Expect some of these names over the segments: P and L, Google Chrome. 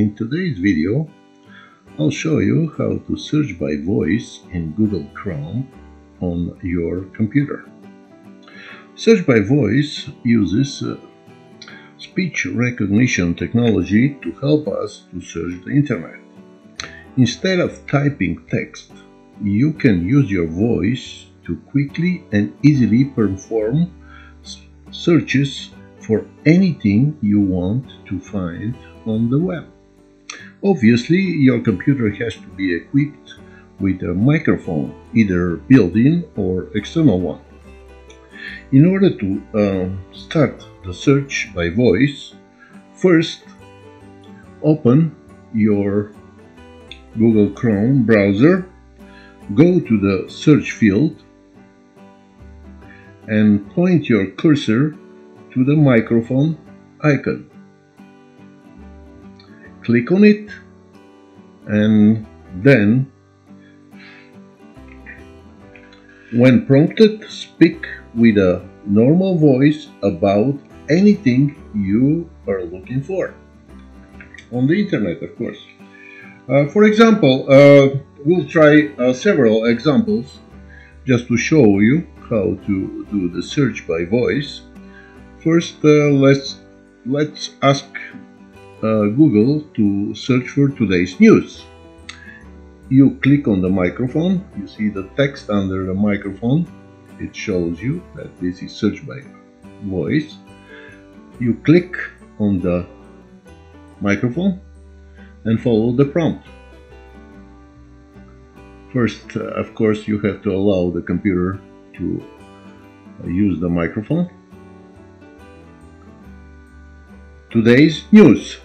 In today's video, I'll show you how to search by voice in Google Chrome on your computer. Search by voice uses speech recognition technology to help us to search the internet. Instead of typing text, you can use your voice to quickly and easily perform searches for anything you want to find on the web. Obviously, your computer has to be equipped with a microphone, either built-in or external one. In order to start the search by voice, first open your Google Chrome browser, go to the search field and point your cursor to the microphone icon. Click on it and then, when prompted, speak with a normal voice about anything you are looking for on the internet, of course. For example, we'll try several examples just to show you how to do the search by voice. First, let's ask Google to search for today's news. You click on the microphone, you see the text under the microphone. It shows you that this is search by voice. You click on the microphone and follow the prompt. First, of course, you have to allow the computer to use the microphone. Today's news.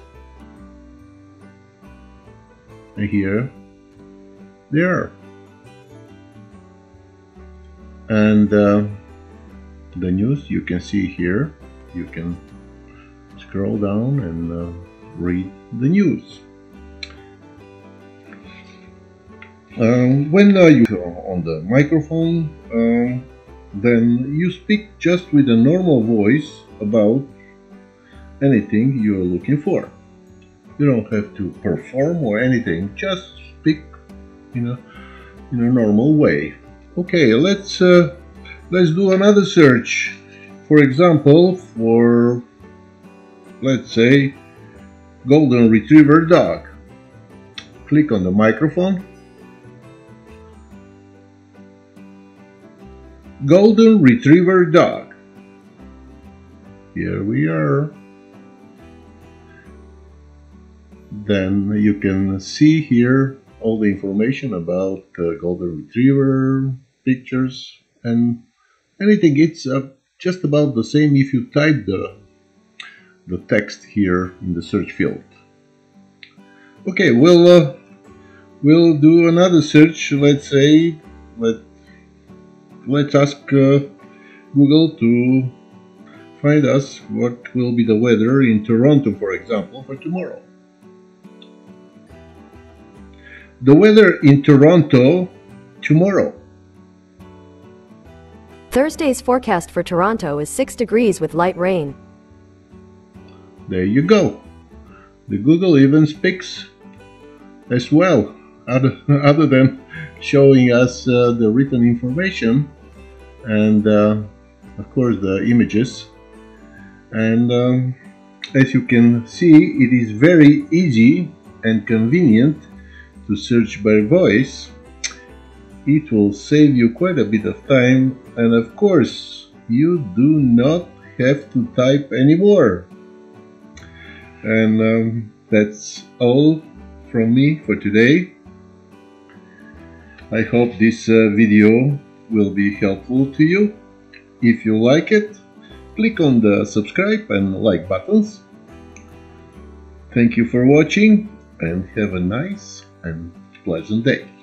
And here they are. And the news you can see here. You can scroll down and read the news. When you are on the microphone, then you speak just with a normal voice about anything you're looking for. You don't have to perform or anything, just speak in a normal way. Okay, let's do another search. For example, for, let's say, golden retriever dog. Click on the microphone. Golden retriever dog. Here we are. Then you can see here all the information about golden retriever, pictures and anything. It's just about the same if you type the text here in the search field. Okay, we'll do another search. Let's say let's ask Google to find us what will be the weather in Toronto, for example, for tomorrow. The weather in Toronto tomorrow. Thursday's forecast for Toronto is 6 degrees with light rain. There you go. The Google even speaks as well, other than showing us the written information and of course the images. And as you can see, it is very easy and convenient to search by voice. It will save you quite a bit of time, and of course you do not have to type anymore. And that's all from me for today. I hope this video will be helpful to you. If you like it, click on the subscribe and like buttons. Thank you for watching and have a nice and pleasant day.